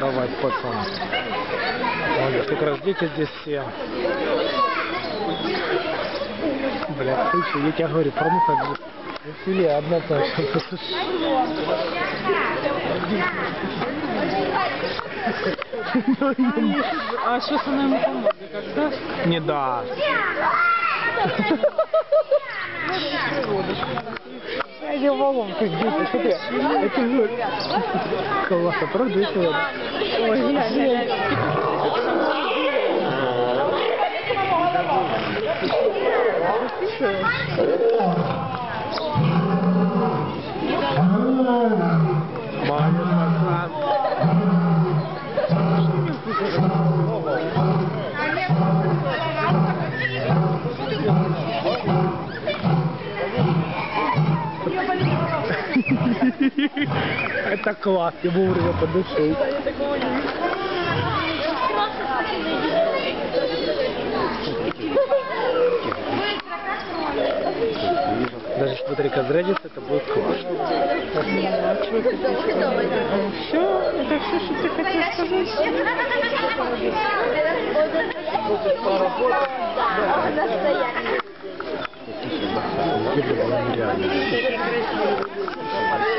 Давай, пацан. Молодец, как раз дети здесь все. Бля, слушай, я тебе говорю, промуха филе одна та же. А сейчас она ему поможет, как даст? Не даст. Я волонка здесь, смотри, это же классно, правда, это вот. Ой, блядь. Это класс, я вовремя подошел. Даже смотри, как разрядится, это будет классно. Все, это все, что ты хотел сказать.